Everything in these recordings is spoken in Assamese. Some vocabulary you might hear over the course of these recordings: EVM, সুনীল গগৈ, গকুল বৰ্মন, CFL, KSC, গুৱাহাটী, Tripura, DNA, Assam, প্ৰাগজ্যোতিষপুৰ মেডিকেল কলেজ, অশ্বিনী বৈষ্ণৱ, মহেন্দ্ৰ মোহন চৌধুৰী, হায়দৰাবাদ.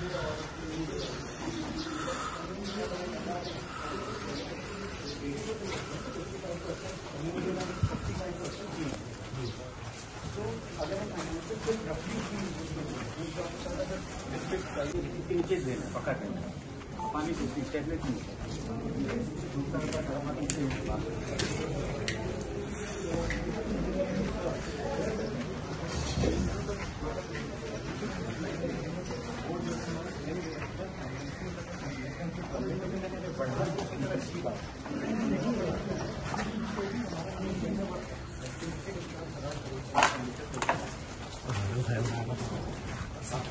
पानी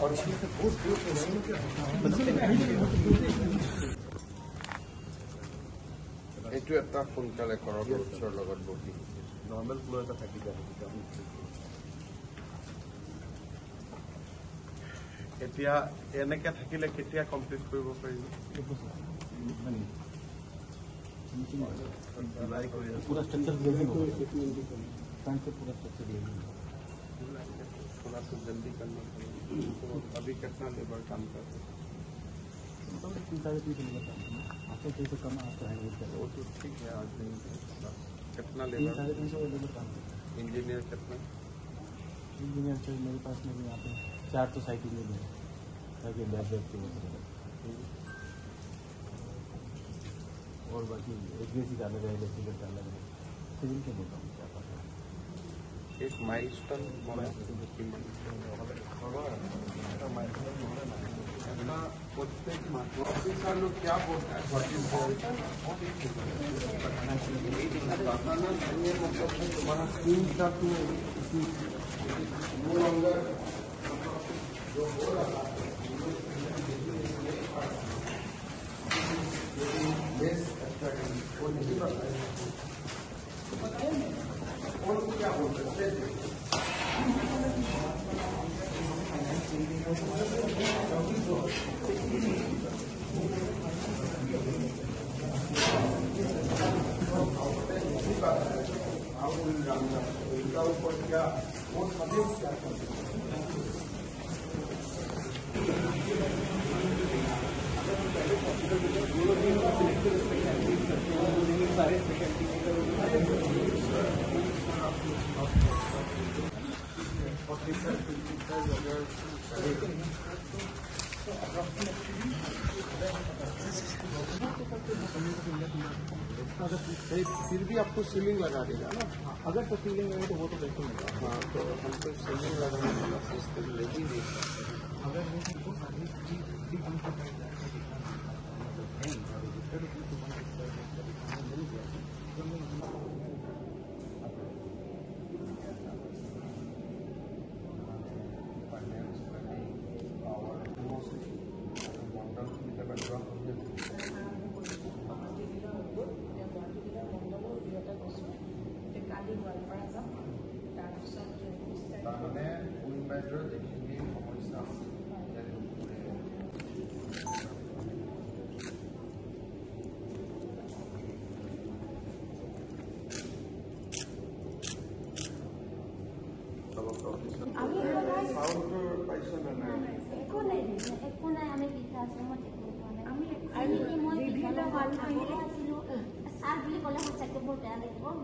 और इसमें से बहुत সোনকালে কৰক উৎসৰ লগত বহি নৰ্মেল ফ্লো এটা থাকি যাব। এতিয়া এনেকৈ থাকিলে কেতিয়া কমপ্লিট কৰিব পাৰিব? थोड़ा सा जल्दी करना पड़ेगा। तो अभी कितना लेबर काम करते हैं? वो तो ठीक है, आज नहीं। कितना लेबर? इंजीनियर कितना? इंजीनियर तो मेरे पास नहीं, यहाँ पे 4 तो साइट इंजीनियर और बाकी एग्रेसी का अलग है, इलेक्ट्रिकल का अलग है, सिविल के बोलता हूँ क्या पता है। एक माइलस्टोन बोला क्या बोलता है, क्या बोल सकते हैं? इनका ऊपर क्या और सदैव क्या करते हैं? फिर भी आपको सीलिंग लगा देगा ना? अगर तो सीलिंग लगे तो वो तो देखेंगे। हाँ, तो हमको सीलिंग लगाने वाला सिस्टम लगेगी। अगर वो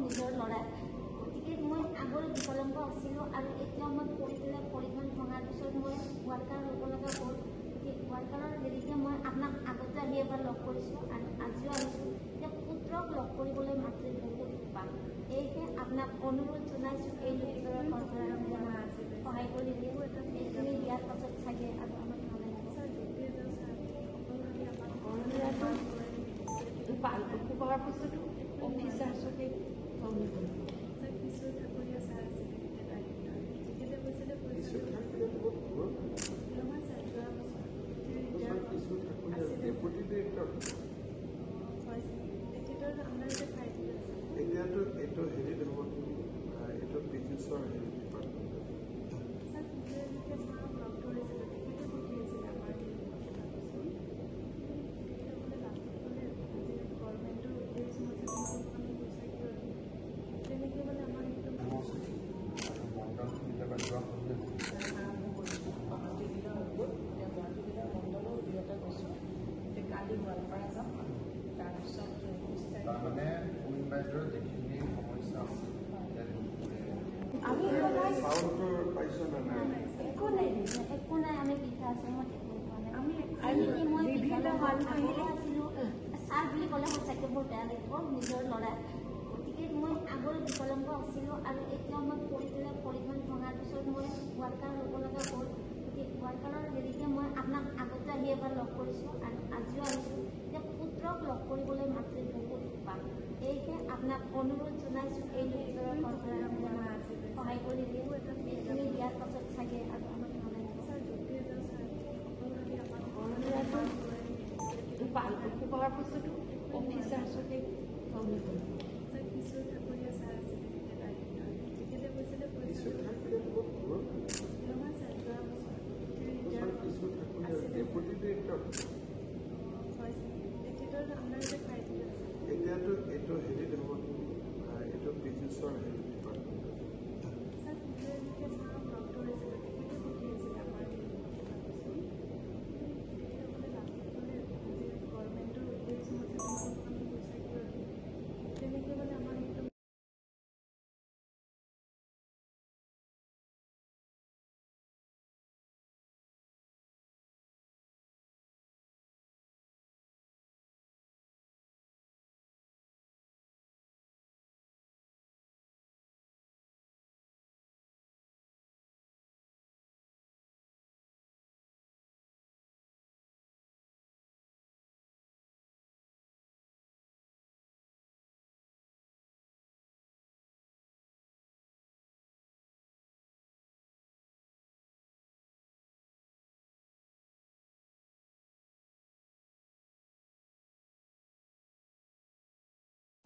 নিজৰ লৰা গতিকে মই আগৰ বিকলংগ আছিলোঁ আৰু এতিয়া মই পৰিলে পৰিমান ভঙাৰ পিছত মই ৱাৰ্কাৰ হ'বলগা হ'ল। ৱাৰ্কাৰৰ জৰিয়তে মই আপোনাক আগতে আহি এবাৰ লগ কৰিছোঁ আৰু আজিও আহিছোঁ। এতিয়া পুত্ৰক লগ কৰিবলৈ মাতৃ পাম, এইহে আপোনাক অনুৰোধ জনাইছোঁ। এই লোকসকলৰ সহায় কৰি দিব। এইখিনি দিয়াৰ পাছত চাগে আৰু আমাক কৰাৰ পিছতো অফিচাৰ চবে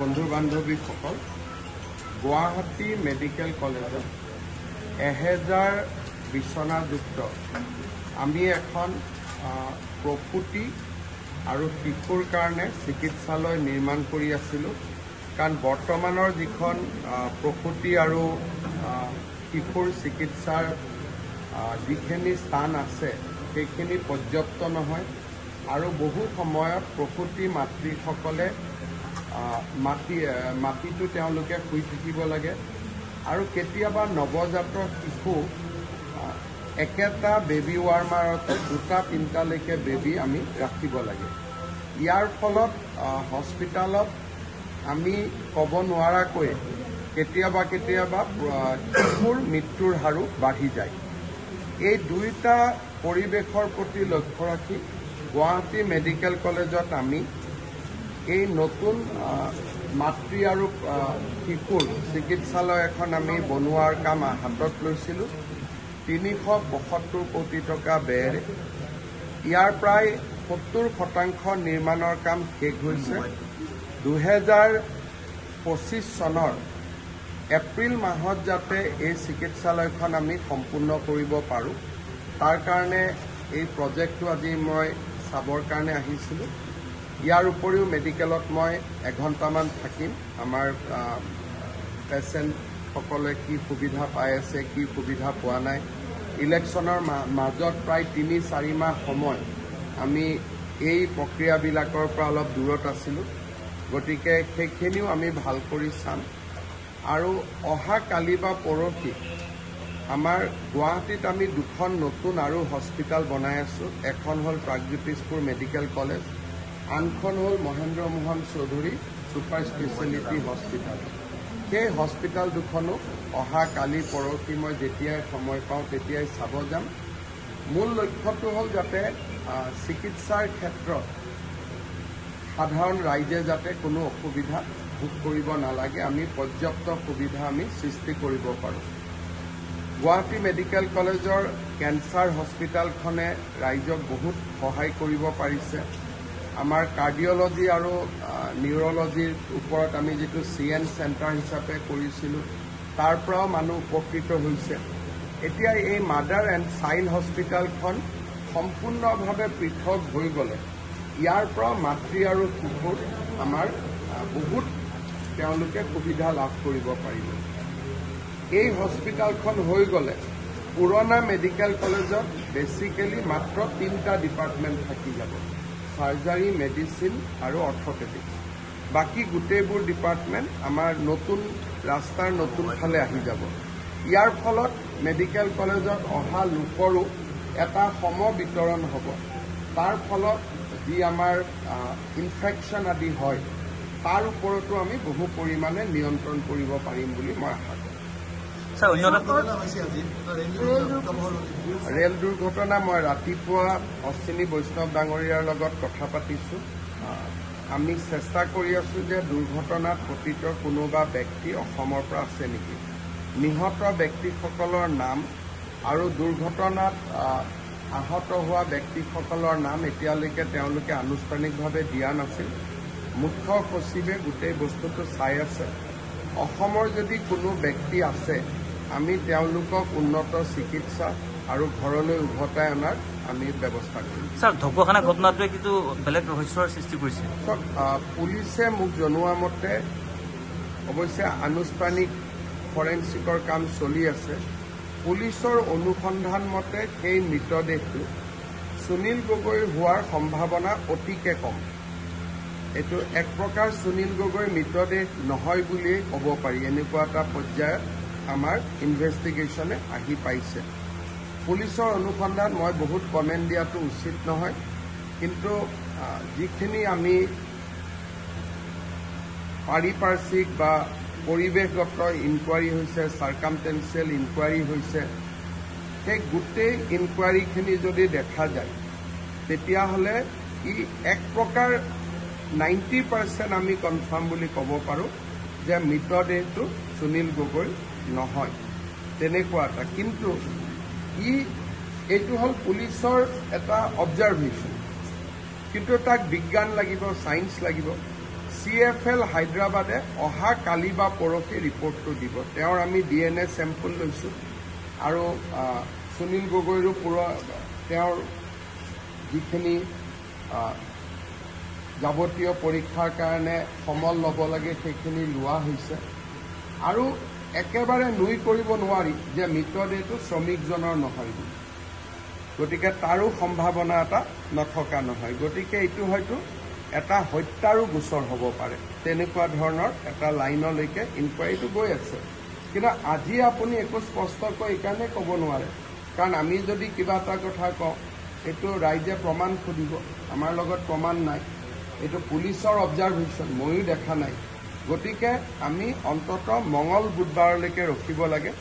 বন্ধু বান্ধৱীসকল, গুৱাহাটী মেডিকেল কলেজত 1000 বিচনাযুক্ত আমি এখন প্ৰসূতি আৰু শিশুৰ কাৰণে চিকিৎসালয় নিৰ্মাণ কৰি আছিলোঁ। কাৰণ বৰ্তমানৰ যিখন প্ৰসূতি আৰু শিশুৰ চিকিৎসাৰ যিখিনি স্থান আছে সেইখিনি পৰ্যাপ্ত নহয়, আৰু বহু সময়ত প্ৰসূতি মাতৃসকলে মাটিটো তেওঁলোকে শুই থাকিব লাগে, আৰু কেতিয়াবা নৱজাতক শিশু একেটা বেবী ৱাৰ্মাৰত 2-3টালৈকে বেবী আমি ৰাখিব লাগে। ইয়াৰ ফলত হস্পিটেলত আমি ক'ব নোৱাৰাকৈ কেতিয়াবা শিশুৰ মৃত্যুৰ হাৰো বাঢ়ি যায়। এই দুয়োটা পৰিৱেশৰ প্ৰতি লক্ষ্য ৰাখি গুৱাহাটী মেডিকেল কলেজত আমি এই নতুন মাতৃ আৰু শিশুৰ চিকিৎসালয় এখন আমি বনোৱাৰ কাম হাতত লৈছিলোঁ 375 কোটি টকা ব্যয়েৰে। ইয়াৰ প্ৰায় 70% নিৰ্মাণৰ কাম শেষ হৈছে। 2025 চনৰ এপ্ৰিল মাহত যাতে এই চিকিৎসালয়খন আমি সম্পূৰ্ণ কৰিব পাৰোঁ, তাৰ কাৰণে এই প্ৰজেক্টটো আজি মই চাবৰ কাৰণে আহিছিলোঁ। ইয়াৰ উপৰিও মেডিকেলত মই এঘণ্টামান থাকিম, আমাৰ পেচেণ্টসকলে কি সুবিধা পাই আছে, কি সুবিধা পোৱা নাই। ইলেকশ্যনৰ মাজত প্ৰায় 3-4 মাহ সময় আমি এই প্ৰক্ৰিয়াবিলাকৰ পৰা অলপ দূৰত আছিলোঁ, গতিকে সেইখিনিও আমি ভাল কৰি চাম। আৰু অহাকালি বা পৰহি আমাৰ গুৱাহাটীত আমি 2খন নতুন আৰু হস্পিটেল বনাই আছোঁ। এখন হ'ল প্ৰাগজ্যোতিষপুৰ মেডিকেল কলেজ, আনখন হ'ল মহেন্দ্ৰ মোহন চৌধুৰী super speciality hospital. সেই হস্পিটেল দুখনো অহা কালি পৰহি মই যেতিয়াই সময় পাওঁ তেতিয়াই চাব যাম। মূল লক্ষ্যটো হ'ল যাতে চিকিৎসাৰ ক্ষেত্ৰত সাধাৰণ ৰাইজে যাতে কোনো অসুবিধা ভোগ কৰিব নালাগে, আমি পৰ্যাপ্ত সুবিধা আমি সৃষ্টি কৰিব পাৰোঁ। গুৱাহাটী মেডিকেল কলেজৰ কেঞ্চাৰ হস্পিটেলখনে ৰাইজক বহুত সহায় কৰিব পাৰিছে। আমাৰ কাৰ্ডিঅ'লজি আৰু নিউৰ'লজিৰ ওপৰত আমি যিটো CN চেণ্টাৰ হিচাপে কৰিছিলোঁ, তাৰ পৰাও মানুহ উপকৃত হৈছে। এতিয়া এই মাদাৰ এণ্ড চাইল্ড হস্পিটেলখন সম্পূৰ্ণভাৱে পৃথক হৈ গ'লে ইয়াৰ পৰা মাতৃ আৰু শিশুৰ আমাৰ বহুত তেওঁলোকে সুবিধা লাভ কৰিব পাৰিব। এই হস্পিটেলখন হৈ গ'লে পুৰণা মেডিকেল কলেজত বেচিকেলি মাত্ৰ 3টা ডিপাৰ্টমেণ্ট থাকি যাব, সার্জারি, মেডিসিন আর অর্থোপেডিক্স। বাকি গোটেইবোৰ ডিপার্টমেন্ট আমাৰ নতুন ৰাস্তাৰ নতুন ফালে আহি যাব। ইয়াৰ ফলত মেডিকেল কলেজত অহা লোকৰো এটা সম বিতৰণ হ'ব। তার ফলত যি আমার ইনফেকশন আদি হয় তার উপরতো আমি বহু পরিমাণে নিয়ন্ত্রণ করব পাৰিম বলে মই আশা কৰো। ৰেল দুৰ্ঘটনা মই ৰাতিপুৱা অশ্বিনী বৈষ্ণৱ ডাঙৰীয়াৰ লগত কথা পাতিছো। আমি চেষ্টা কৰি আছো যে দুৰ্ঘটনাত পতিত কোনোবা ব্যক্তি অসমৰ পৰা আছে নেকি, নিহত ব্যক্তিসকলৰ নাম আৰু দুৰ্ঘটনাত আহত হোৱা ব্যক্তিসকলৰ নাম এতিয়ালৈকে তেওঁলোকে আনুষ্ঠানিকভাৱে দিয়া নাছিল। মুখ্য সচিবে গোটেই বস্তুটো চাই আছে। অসমৰ যদি কোনো ব্যক্তি আছে আমি তেওঁলোকক উন্নত চিকিৎসা আৰু ঘৰলৈ উভতাই অনাৰ আমি ব্যৱস্থা কৰিম। স্যার, ঢকুৱাখানা ঘটনাটোৱে কিন্তু বেলেগ ৰহস্যৰ সৃষ্টি কৰিছে। পুলিচে মোক জনোৱা মতে অৱশ্যে আনুষ্ঠানিক ফৰেন্সিকৰ কাম চলি আছে। পুলিচৰ অনুসন্ধান মতে সেই মৃতদেহটো সুনীল গগৈ হোৱাৰ সম্ভাৱনা অতিকে কম। এইটো এক প্ৰকাৰ সুনীল গগৈৰ মৃতদেহ নহয় বুলিয়েই ক'ব পাৰি, এনেকুৱা এটা পৰ্যায়ত আমাৰ ইনভেষ্টিগেশ্যনে আহি পাইছে। পুলিচৰ অনুসন্ধান মই বহুত কমেণ্ট দিয়াটো উচিত নহয়, কিন্তু যিখিনি আমি পাৰিপাৰ্শ্বিক বা পৰিৱেশগত ইনকুৱাৰী হৈছে, চাৰ্কামটেঞ্চিয়েল ইনকুৱাৰী হৈছে, সেই গোটেই ইনকুৱাৰীখিনি যদি দেখা যায় তেতিয়াহ'লে ই এক প্ৰকাৰ 90% আমি কনফাৰ্ম বুলি ক'ব পাৰোঁ যে মৃতদেহটো সুনীল গগৈ নহয়, তেনেকুৱা এটা। কিন্তু ই এইটো হ'ল পুলিচৰ এটা অবজাৰভেশ্যন, কিন্তু তাক বিজ্ঞান লাগিব, ছায়েন্স লাগিব। CFL হায়দৰাবাদে অহা কালি বা পৰহি ৰিপৰ্টটো দিব। তেওঁৰ আমি DNA চেম্পল লৈছোঁ আৰু সুনীল গগৈৰো পুৰা তেওঁৰ যিখিনি যাৱতীয় পৰীক্ষাৰ কাৰণে সমল ল'ব লাগে সেইখিনি লোৱা হৈছে। আৰু একেবাৰে নুই কৰিব নোৱাৰি যে মৃতদেহটো শ্ৰমিকজনৰ নহয় বুলি, গতিকে তাৰো সম্ভাৱনা এটা নথকা নহয়। গতিকে এইটো হয়তো এটা হত্যাৰো গোচৰ হ'ব পাৰে, তেনেকুৱা ধৰণৰ এটা লাইনলৈকে ইনকুৱাৰীটো গৈ আছে। কিন্তু আজি আপুনি একো স্পষ্টকৈ এইকাৰণে ক'ব নোৱাৰে, কাৰণ আমি যদি কিবা এটা কথা কওঁ এইটো ৰাইজে প্ৰমাণ খুজিব, আমাৰ লগত প্ৰমাণ নাই, এইটো পুলিচৰ অবজাৰভেশ্যন, ময়ো দেখা নাই। গতিকে আমি অন্ততঃ মঙল বুধবাৰলৈকে ৰখিব লাগে।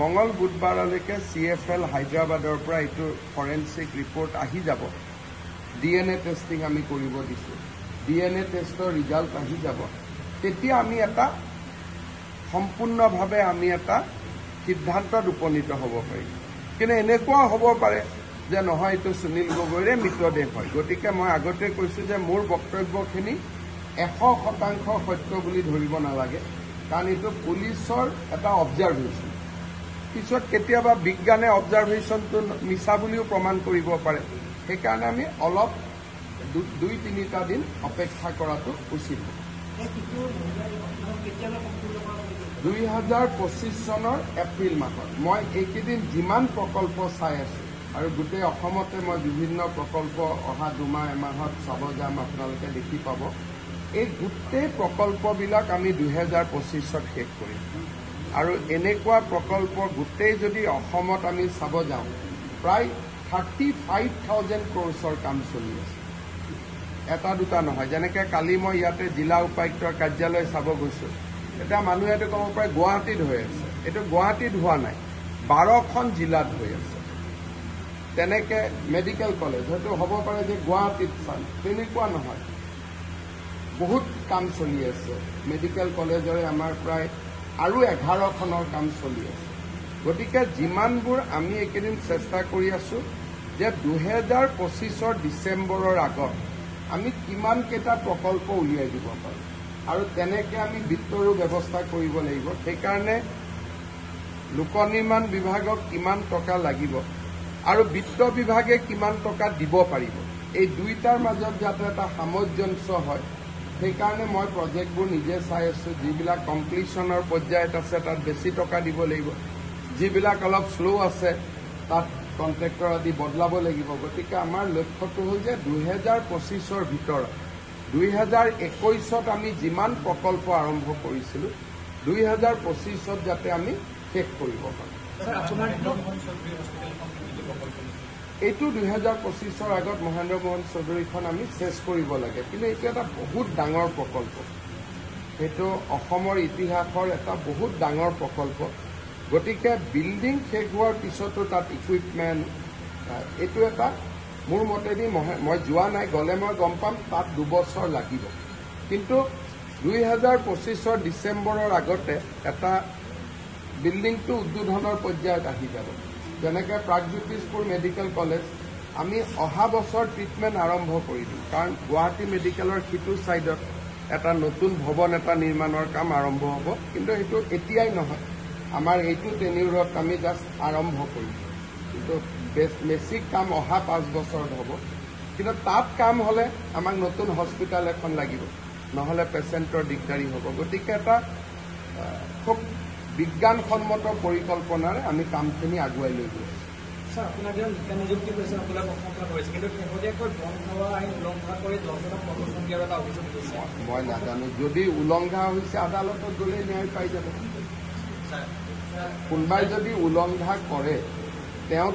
মঙল বুধবাৰলৈকে CFL হায়দৰাবাদৰ পৰা এইটো ফৰেনচিক ৰিপৰ্ট আহি যাব। DNA টেষ্টিং আমি কৰিব দিছোঁ, DNA টেষ্টৰ ৰিজাল্ট আহি যাব। তেতিয়া আমি এটা সম্পূৰ্ণভাৱে আমি এটা সিদ্ধান্তত উপনীত হ'ব পাৰিম। কিন্তু এনেকুৱা হ'ব পাৰে যে নহয় এইটো সুনীল গগৈৰে মৃতদেহ হয়। গতিকে মই আগতে কৈছোঁ যে মোৰ বক্তব্যখিনি 100% সত্য বুলি ধৰিব নালাগে, কাৰণ এইটো পুলিচৰ এটা অবজাৰভেশ্যন। পিছত কেতিয়াবা বিজ্ঞানে অবজাৰভেশ্যনটো মিছা বুলিও প্ৰমাণ কৰিব পাৰে। সেইকাৰণে আমি অলপ 2-3টা দিন অপেক্ষা কৰাটো উচিত হ'ব। 2025 চনৰ এপ্ৰিল মাহত মই এইকেইদিন যিমান প্ৰকল্প চাই আছোঁ আৰু গোটেই অসমতে মই বিভিন্ন প্ৰকল্প অহা 2-3 মাহত চাব যাম, আপোনালোকে দেখি পাব। এই গোটেই প্ৰকল্পবিলাক আমি 2025-ত শেষ কৰিম। আৰু এনেকুৱা প্ৰকল্প গোটেই যদি অসমত আমি চাব যাওঁ প্ৰায় 35,000 crores কাম চলি আছে, এটা দুটা নহয়। যেনেকৈ কালি মই ইয়াতে জিলা উপায়ুক্তৰ কাৰ্যালয় চাব গৈছোঁ, এতিয়া মানুহেতো ক'ব পাৰে গুৱাহাটীত হৈ আছে, এইটো গুৱাহাটীত হোৱা নাই, 12খন জিলাত হৈ আছে। তেনেকৈ মেডিকেল কলেজ হয়তো হ'ব পাৰে যে গুৱাহাটীত চাম, তেনেকুৱা নহয়, বহুত কাম চলি আছে। মেডিকেল কলেজৰে আমাৰ প্ৰায় আৰু 11খনৰ কাম চলি আছে। গতিকে যিমানবোৰ আমি এইকেইদিন চেষ্টা কৰি আছোঁ যে 2025 ডিচেম্বৰৰ আগত আমি কিমান কেইটা প্ৰকল্প উলিয়াই দিব পাৰোঁ, আৰু তেনেকৈ আমি বিত্তৰো ব্যৱস্থা কৰিব লাগিব। সেইকাৰণে লোক নিৰ্মাণ বিভাগক কিমান টকা লাগিব আৰু বিত্ত বিভাগে কিমান টকা দিব পাৰিব, এই দুয়োটাৰ মাজত যাতে এটা সামঞ্জস্য হয় সেইকাৰণে মই প্ৰজেক্টবোৰ নিজে চাই আছোঁ। যিবিলাক কমপ্লিশ্যনৰ পৰ্যায়ত আছে তাত বেছি টকা দিব লাগিব, যিবিলাক অলপ শ্ল' আছে তাত কণ্ট্ৰেক্টৰ আদি বদলাব লাগিব। গতিকে আমাৰ লক্ষ্যটো হ'ল যে 2025-ৰ ভিতৰত 2021-ত আমি যিমান প্ৰকল্প আৰম্ভ কৰিছিলোঁ 2025-ত যাতে আমি শেষ কৰিব পাৰোঁ। এই 2025 আগত মহেন্দ্র মোহন চৌধুরীখন আমি শেষ করব লাগে, কিন্তু এটা একটা বহুত ডাঙর প্রকল্প, এটা অসমৰ ইতিহাসের একটা বহুত ডাঙর প্রকল্প। গতিকে বিল্ডিং শেষ হওয়ার পিছতো তাত ইকুইপমেন্ট, এইটো এটা মোৰ মতেদি মই যোৱা নাই, গ'লে মই গম পাম তাত 2 বছর লাগিব। কিন্তু 2025 ডিসেম্বরের আগতে এটা বিল্ডিংটো উদ্বোধনের পর্যায়ত আহি যাব। যেনেকৈ প্ৰাগজ্যোতিষপুৰ মেডিকেল কলেজ আমি অহা বছর ট্রিটমেন্ট আরম্ভ করে দিই, কারণ গুৱাহাটী মেডিকেলের সিটো সাইডত এটা নতুন ভবন এটা নির্মাণের কাম আরম্ভ হব, কিন্তু এই এতিয়াই নহয়, আমার এই টেনিউরত আমি জাস্ট আরম্ভ করি, কিন্তু বেসিক কাম অহা 5 বছর হব। কিন্তু তাত কাম হলে আমাক নতুন হসপিটাল এখন লাগিব, নহলে পেশেন্টর দিগদারি হব। গতিকে এটা খুব বিজ্ঞানসম্মত পরিকল্পনায় আমি কামখিনি আগুৱাই লৈ গৈ স্যার আপনার যেমন শিক্ষা নিযুক্তি করেছে আপনার প্রশংসা করেছে, কিন্তু শেহতীয়াকৈ বন সেৱা আইন উলংঘা করে 10 জনক প্রদর্শন দিয়ার একটা অভিযোগ উঠেছে। মই নাজানো, যদি উলংঘা হয়েছে আদালতত গেলে ন্যায় পাই যাব। কোনোবাই যদি উলংঘা করে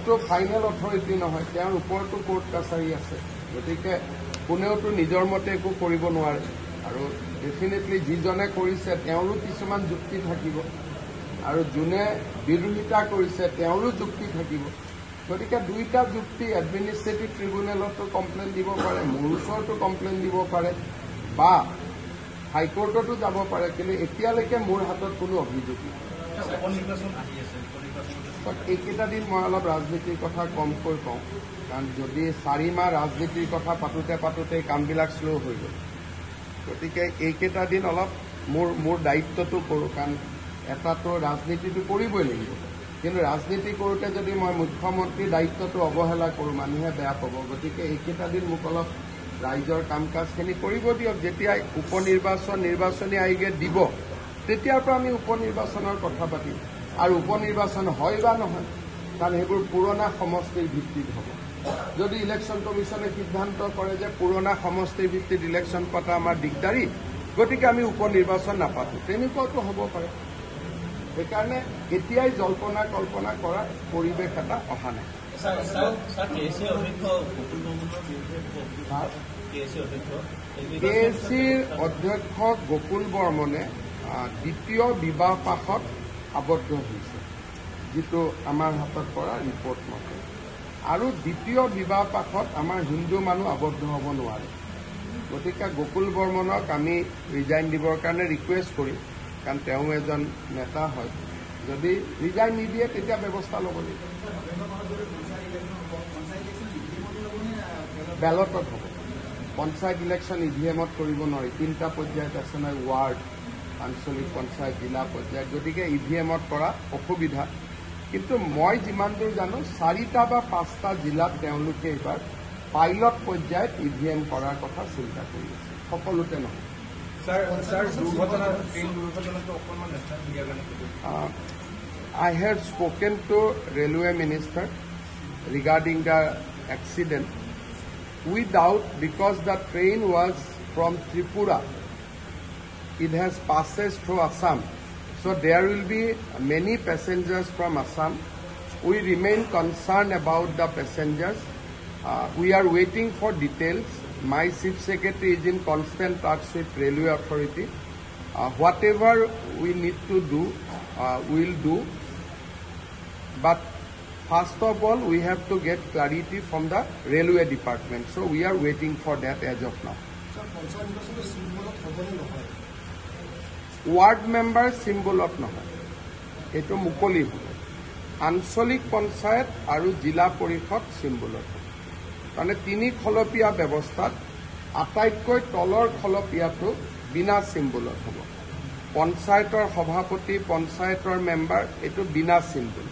তো ফাইনেল অথরিটি নহয়, তার উপরতো কোর্ট কাছারি আছে, গতিকে কোনেওতো নিজের মতে একো করব নয়। আর ডেফিনেটলি যিজনে করেছে কিছু যুক্তি থাকিব, আর যোনে বিরোধিতা করেছে যুক্তি থাকিব। গতিকে 2টা যুক্তি এডমিনিস্ট্রেটিভ ট্রিব্যুনেলতো কমপ্লেইন দিব পারে, মোৰ ওচৰতো কমপ্লেইন দিব পারে, বা হাইকোর্টতো যাব পারে, কিন্তু এতিয়ালৈকে মোৰ হাতত কোনো অভিযোগ নাই। এইকেইটা দিন মই অলপ ৰাজনীতিৰ কথা কমকৈ কওঁ, কাৰণ যদি 4 মাহ ৰাজনীতিৰ কথা পাতোতে পাতোতে কামবিলাক শ্ল' হৈ গ'ল। গতিকে এইকেইটা দিন অলপ মোৰ দায়িত্বটো কৰোঁ, কাৰণ এটাতো ৰাজনীতিটো কৰিবই লাগিব, কিন্তু ৰাজনীতি কৰোঁতে যদি মই মুখ্যমন্ত্ৰীৰ দায়িত্বটো অৱহেলা কৰোঁ মানুহে বেয়া পাব। গতিকে এইকেইটা দিন মোক অলপ ৰাইজৰ কাম কাজখিনি কৰিব দিয়ক, যেতিয়া উপ নিৰ্বাচন নিৰ্বাচনী আয়োগে দিব তেতিয়াৰ পৰা আমি উপ নিৰ্বাচনৰ কথা পাতিম। আর উপনির্বাচন হয় বা নহয়, কারণ সেইগুলো পুরোনা সমষ্টির ভিত্তিত হব। যদি ইলেকশন কমিশনে সিদ্ধান্ত করে যে পুরোনা সমষ্টির ভিত্তিত ইলেকশন পাতা আমার দিগদারি, গতিকে আমি উপনির্বাচন নাপাতো, তেনেকুৱাতো হব পাৰে। সেইকাৰণে এতিয়াই জল্পনা কল্পনা কৰাৰ পৰিৱেশ এটা অহা নাই। KSCৰ অধ্যক্ষ গকুল বৰ্মনে দ্বিতীয় বিবাহ পাশত আবদ্ধ হয়েছে, যেটো আমার হাতত পৰা রিপোর্ট মতে। আর দ্বিতীয় বিবাহ পাশত আমার হিন্দু মানুষ আবদ্ধ হব নয়, গতিকে গকুল বর্মনক আমি রিজাইন দিবর কারণে রিকুয়েস্ট করি, কারণ এজন নেতা হয়। যদি রিজাইন নিদিয়ে তেতিয়া ব্যবস্থা লব লাগিব, বেলটত হব। পঞ্চায়েত ইলেকশন EVMত কৰিব নোৱাৰি, 3টা পর্যায়ত আছে নয়, ওয়ার্ড, আঞ্চলিক পঞ্চায়েত, জিলা পঞ্চায়েত, গতিকে EVMত করা অসুবিধা। কিন্তু মই যিমান দূর জানো 4টা বা 5টা জিলাত তেওঁলোকে এবার পাইলট পর্যায়ত EVM করার কথা চিন্তা কৰি আছে, সকলোতে নহয়। I have spoken to railway minister regarding the accident. We doubt because the train was from Tripura. It has passed through Assam, so there will be many passengers from Assam. We remain concerned about the passengers. We are waiting for details. My chief secretary is in constant touch with railway authority. Whatever we need to do, we will do. But first of all, we have to get clarity from the railway department. So we are waiting for that as of now. Ward member সিম্বলত নহয়, এইটো মুকলি হ'ব। আঞ্চলিক পঞ্চায়ত আর জিলা পরিষদ সিম্বলত, মানে 3 খলপীয়া ব্যবস্থাত আটাইতকৈ তলৰ খলপীয়াটো বিনা সিম্বলত হব। পঞ্চায়তৰ সভাপতি, পঞ্চায়তৰ মেম্বাৰ, এইটো বিনা সিম্বল।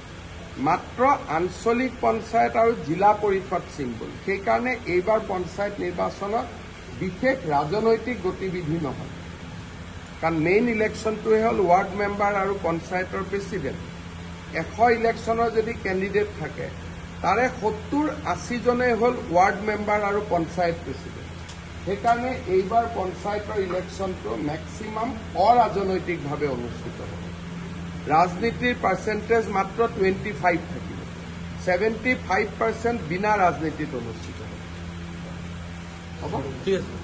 মাত্ৰ আঞ্চলিক পঞ্চায়ত আর জিলা পরিষদ সিম্বল। সেইকাৰণে এইবাৰ পঞ্চায়ত নিৰ্বাচনত বিশেষ ৰাজনৈতিক গতিবিধি নহয়, কারণ মেইন ইলেকশনটোৱে হল ওয়ার্ড মেম্বার আর পঞ্চায়েতের প্রেসিডেন্ট। 100 ইলেকশনের যদি ক্যান্ডিডেট থাকে, তারে 70-80 জনে হল ওয়ার্ড মেম্বার আর পঞ্চায়েত প্রেসিডেন্ট। সেইকাৰণে এইবার পঞ্চায়েতের ইলেকশনটো ম্যাক্সিমাম অরাজনৈতিকভাবে অনুষ্ঠিত হবে। রাজনীতির পার্সেন্টেজ মাত্র 25 থাকিব। 75% বিনা রাজনীতিতে অনুষ্ঠিত হবে। ঠিক আছে।